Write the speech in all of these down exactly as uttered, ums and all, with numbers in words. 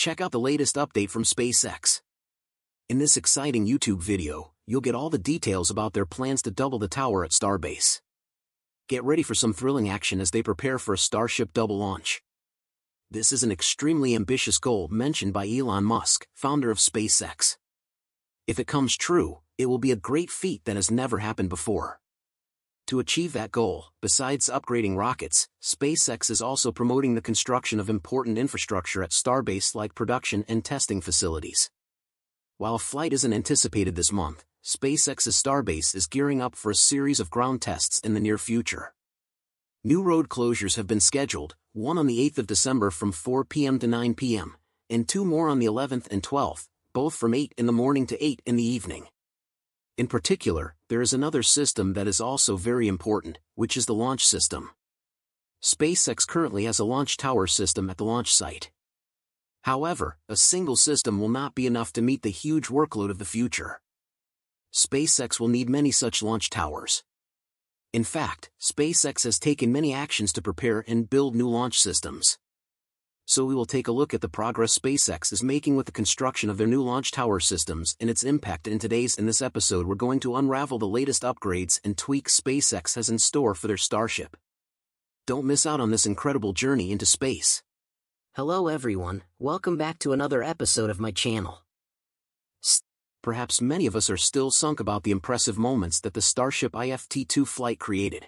check out the latest update from SpaceX. In this exciting YouTube video, you'll get all the details about their plans to double the tower at Starbase. Get ready for some thrilling action as they prepare for a Starship double launch. This is an extremely ambitious goal mentioned by Elon Musk, founder of SpaceX. If it comes true, it will be a great feat that has never happened before. To achieve that goal, besides upgrading rockets, SpaceX is also promoting the construction of important infrastructure at Starbase like production and testing facilities. While a flight isn't anticipated this month, SpaceX's Starbase is gearing up for a series of ground tests in the near future. New road closures have been scheduled, one on the eighth of December from four p m to nine p m, and two more on the eleventh and twelfth, both from eight in the morning to eight in the evening. In particular, there is another system that is also very important, which is the launch system. SpaceX currently has a launch tower system at the launch site. However, a single system will not be enough to meet the huge workload of the future. SpaceX will need many such launch towers. In fact, SpaceX has taken many actions to prepare and build new launch systems. So we will take a look at the progress SpaceX is making with the construction of their new launch tower systems and its impact in today's in this episode we're going to unravel the latest upgrades and tweaks SpaceX has in store for their Starship. Don't miss out on this incredible journey into space. Hello everyone, welcome back to another episode of my channel. Perhaps many of us are still sunk about the impressive moments that the Starship I F T two flight created.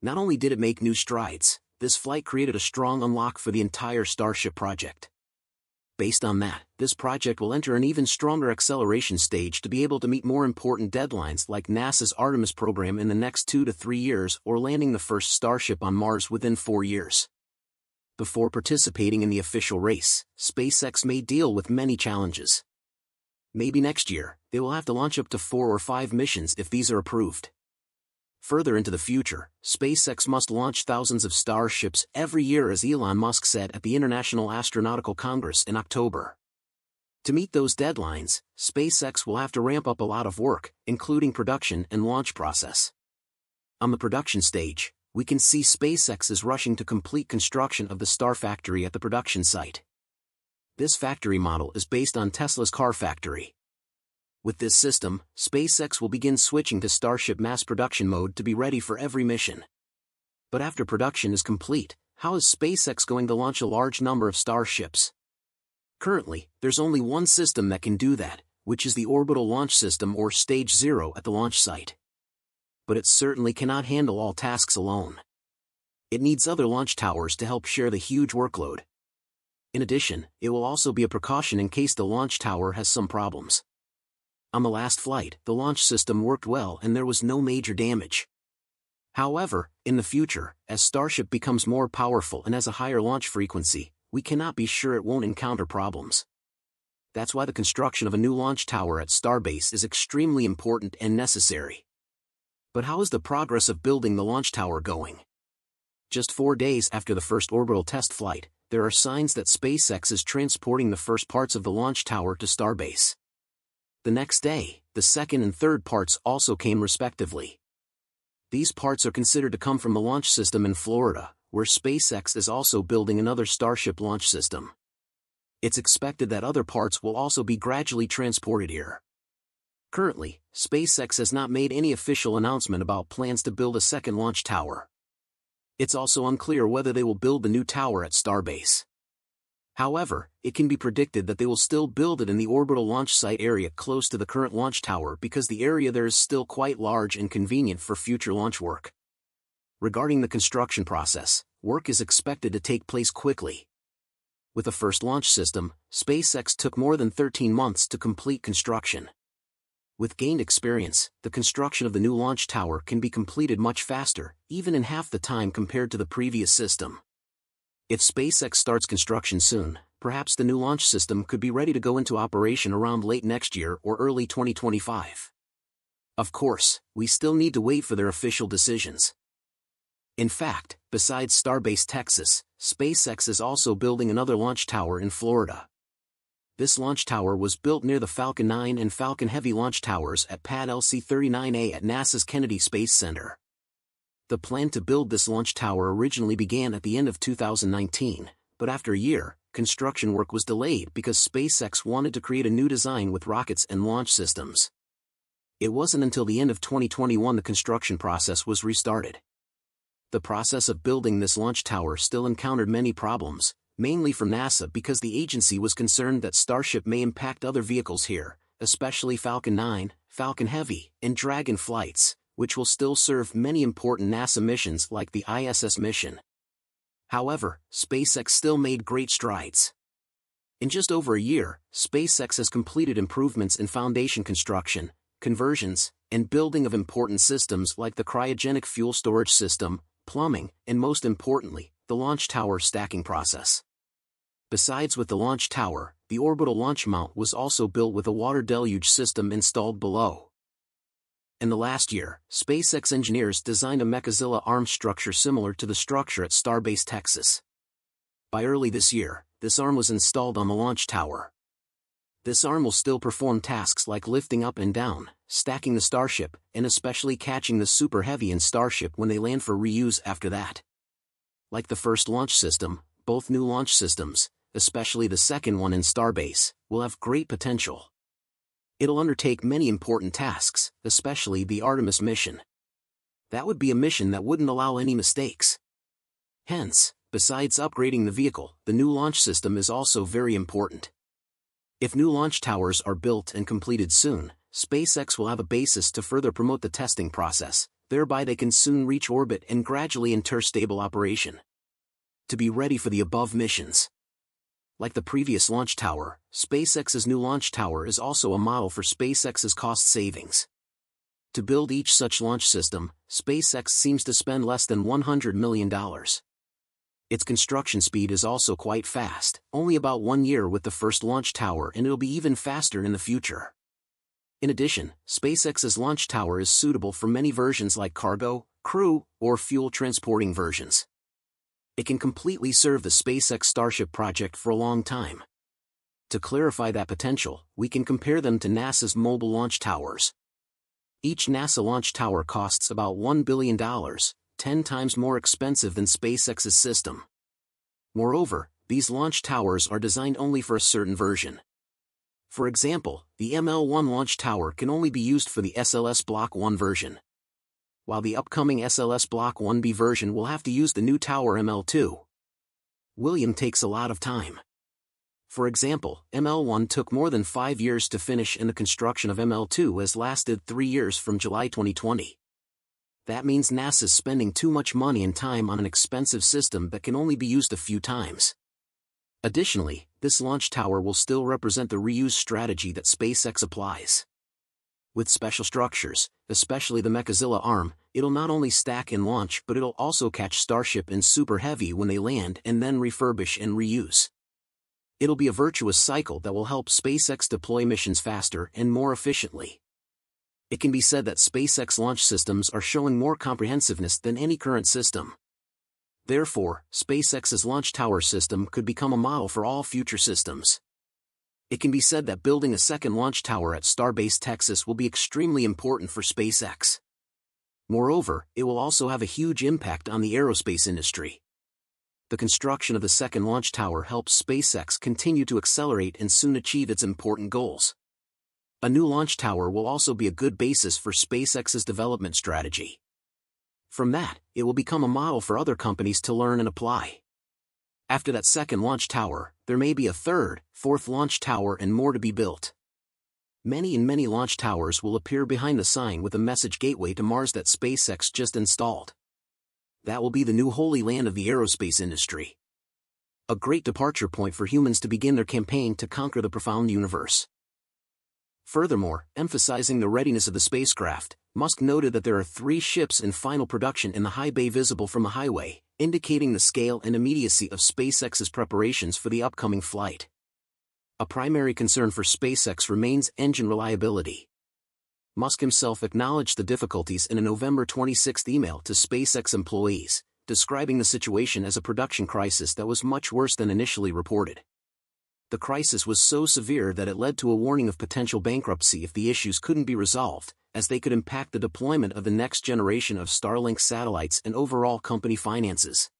Not only did it make new strides, this flight created a strong unlock for the entire Starship project. Based on that, this project will enter an even stronger acceleration stage to be able to meet more important deadlines like NASA's Artemis program in the next two to three years or landing the first Starship on Mars within four years. Before participating in the official race, SpaceX may deal with many challenges. Maybe next year, they will have to launch up to four or five missions if these are approved. Further into the future, SpaceX must launch thousands of Starships every year as Elon Musk said at the International Astronautical Congress in October. To meet those deadlines, SpaceX will have to ramp up a lot of work, including production and launch process. On the production stage, we can see SpaceX is rushing to complete construction of the Star Factory at the production site. This factory model is based on Tesla's car factory. With this system, SpaceX will begin switching to Starship mass production mode to be ready for every mission. But after production is complete, how is SpaceX going to launch a large number of Starships? Currently, there's only one system that can do that, which is the Orbital Launch System or Stage Zero at the launch site. But it certainly cannot handle all tasks alone. It needs other launch towers to help share the huge workload. In addition, it will also be a precaution in case the launch tower has some problems. On the last flight, the launch system worked well and there was no major damage. However, in the future, as Starship becomes more powerful and has a higher launch frequency, we cannot be sure it won't encounter problems. That's why the construction of a new launch tower at Starbase is extremely important and necessary. But how is the progress of building the launch tower going? Just four days after the first orbital test flight, there are signs that SpaceX is transporting the first parts of the launch tower to Starbase. The next day, the second and third parts also came respectively. These parts are considered to come from the launch system in Florida, where SpaceX is also building another Starship launch system. It's expected that other parts will also be gradually transported here. Currently, SpaceX has not made any official announcement about plans to build a second launch tower. It's also unclear whether they will build the new tower at Starbase. However, it can be predicted that they will still build it in the orbital launch site area close to the current launch tower because the area there is still quite large and convenient for future launch work. Regarding the construction process, work is expected to take place quickly. With the first launch system, SpaceX took more than thirteen months to complete construction. With gained experience, the construction of the new launch tower can be completed much faster, even in half the time compared to the previous system. If SpaceX starts construction soon, perhaps the new launch system could be ready to go into operation around late next year or early twenty twenty-five. Of course, we still need to wait for their official decisions. In fact, besides Starbase, Texas, SpaceX is also building another launch tower in Florida. This launch tower was built near the Falcon nine and Falcon Heavy launch towers at pad L C thirty-nine A at NASA's Kennedy Space Center. The plan to build this launch tower originally began at the end of two thousand nineteen, but after a year, construction work was delayed because SpaceX wanted to create a new design with rockets and launch systems. It wasn't until the end of twenty twenty-one the construction process was restarted. The process of building this launch tower still encountered many problems, mainly from NASA because the agency was concerned that Starship may impact other vehicles here, especially Falcon nine, Falcon Heavy, and Dragon flights, which will still serve many important NASA missions like the I S S mission. However, SpaceX still made great strides. In just over a year, SpaceX has completed improvements in foundation construction, conversions, and building of important systems like the cryogenic fuel storage system, plumbing, and most importantly, the launch tower stacking process. Besides with the launch tower, the orbital launch mount was also built with a water deluge system installed below. In the last year, SpaceX engineers designed a Mechazilla arm structure similar to the structure at Starbase, Texas. By early this year, this arm was installed on the launch tower. This arm will still perform tasks like lifting up and down, stacking the Starship, and especially catching the Super Heavy and Starship when they land for reuse after that. Like the first launch system, both new launch systems, especially the second one in Starbase, will have great potential. It'll undertake many important tasks, especially the Artemis mission. That would be a mission that wouldn't allow any mistakes. Hence, besides upgrading the vehicle, the new launch system is also very important. If new launch towers are built and completed soon, SpaceX will have a basis to further promote the testing process, thereby they can soon reach orbit and gradually enter stable operation. To be ready for the above missions. Like the previous launch tower, SpaceX's new launch tower is also a model for SpaceX's cost savings. To build each such launch system, SpaceX seems to spend less than one hundred million dollars. Its construction speed is also quite fast, only about one year with the first launch tower, and it'll be even faster in the future. In addition, SpaceX's launch tower is suitable for many versions like cargo, crew, or fuel transporting versions. It can completely serve the SpaceX Starship project for a long time. To clarify that potential, we can compare them to NASA's mobile launch towers. Each NASA launch tower costs about one billion dollars, ten times more expensive than SpaceX's system. Moreover, these launch towers are designed only for a certain version. For example, the M L one launch tower can only be used for the S L S Block one version, while the upcoming S L S Block one B version will have to use the new tower M L two. William takes a lot of time. For example, M L one took more than five years to finish and the construction of M L two has lasted three years from July twenty twenty. That means NASA's spending too much money and time on an expensive system that can only be used a few times. Additionally, this launch tower will still represent the reuse strategy that SpaceX applies. With special structures, especially the Mechazilla arm, it'll not only stack and launch but it'll also catch Starship and Super Heavy when they land and then refurbish and reuse. It'll be a virtuous cycle that will help SpaceX deploy missions faster and more efficiently. It can be said that SpaceX launch systems are showing more comprehensiveness than any current system. Therefore, SpaceX's launch tower system could become a model for all future systems. It can be said that building a second launch tower at Starbase, Texas will be extremely important for SpaceX. Moreover, it will also have a huge impact on the aerospace industry. The construction of the second launch tower helps SpaceX continue to accelerate and soon achieve its important goals. A new launch tower will also be a good basis for SpaceX's development strategy. From that, it will become a model for other companies to learn and apply. After that second launch tower, there may be a third, fourth launch tower and more to be built. Many and many launch towers will appear behind the sign with a message gateway to Mars that SpaceX just installed. That will be the new holy land of the aerospace industry. A great departure point for humans to begin their campaign to conquer the profound universe. Furthermore, emphasizing the readiness of the spacecraft, Musk noted that there are three ships in final production in the high bay visible from the highway, indicating the scale and immediacy of SpaceX's preparations for the upcoming flight. A primary concern for SpaceX remains engine reliability. Musk himself acknowledged the difficulties in a November twenty-sixth email to SpaceX employees, describing the situation as a production crisis that was much worse than initially reported. The crisis was so severe that it led to a warning of potential bankruptcy if the issues couldn't be resolved, as they could impact the deployment of the next generation of Starlink satellites and overall company finances.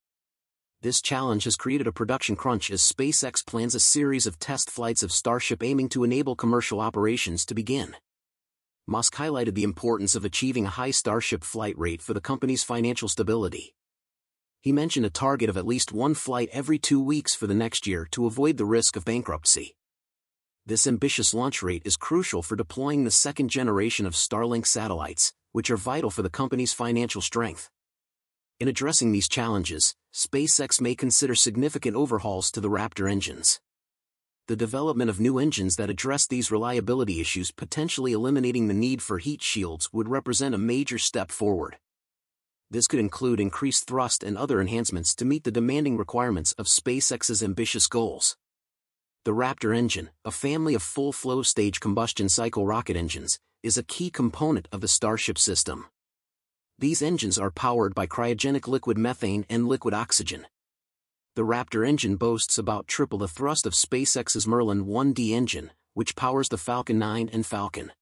this challenge has created a production crunch as SpaceX plans a series of test flights of Starship aiming to enable commercial operations to begin. Musk highlighted the importance of achieving a high Starship flight rate for the company's financial stability. He mentioned a target of at least one flight every two weeks for the next year to avoid the risk of bankruptcy. This ambitious launch rate is crucial for deploying the second generation of Starlink satellites, which are vital for the company's financial strength. In addressing these challenges, SpaceX may consider significant overhauls to the Raptor engines. The development of new engines that address these reliability issues, potentially eliminating the need for heat shields, would represent a major step forward. This could include increased thrust and other enhancements to meet the demanding requirements of SpaceX's ambitious goals. The Raptor engine, a family of full-flow stage combustion cycle rocket engines, is a key component of the Starship system. These engines are powered by cryogenic liquid methane and liquid oxygen. The Raptor engine boasts about triple the thrust of SpaceX's Merlin one D engine, which powers the Falcon nine and Falcon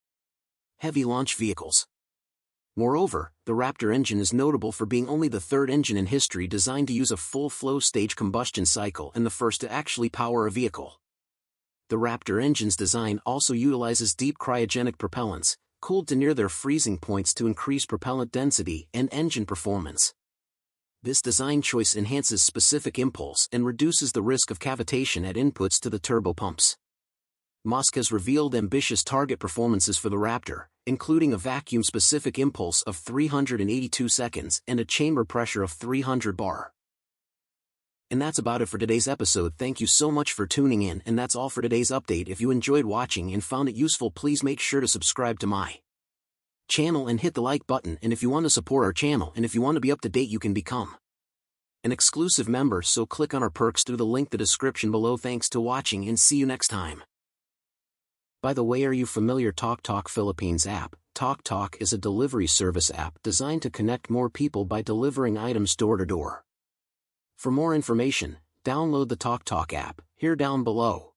Heavy launch vehicles. Moreover, the Raptor engine is notable for being only the third engine in history designed to use a full-flow stage combustion cycle and the first to actually power a vehicle. The Raptor engine's design also utilizes deep cryogenic propellants, cooled to near their freezing points to increase propellant density and engine performance. This design choice enhances specific impulse and reduces the risk of cavitation at inputs to the turbopumps. Musk has revealed ambitious target performances for the Raptor, including a vacuum-specific impulse of three hundred eighty-two seconds and a chamber pressure of three hundred bar. And that's about it for today's episode. Thank you so much for tuning in, and that's all for today's update. If you enjoyed watching and found it useful, please make sure to subscribe to my channel and hit the like button. And if you want to support our channel and if you want to be up to date, you can become an exclusive member, so click on our perks through the link in the description below. Thanks to watching and see you next time. By the way, are you familiar TalkTalk Philippines app? TalkTalk is a delivery service app designed to connect more people by delivering items door to door. For more information, download the TalkTalk app here down below.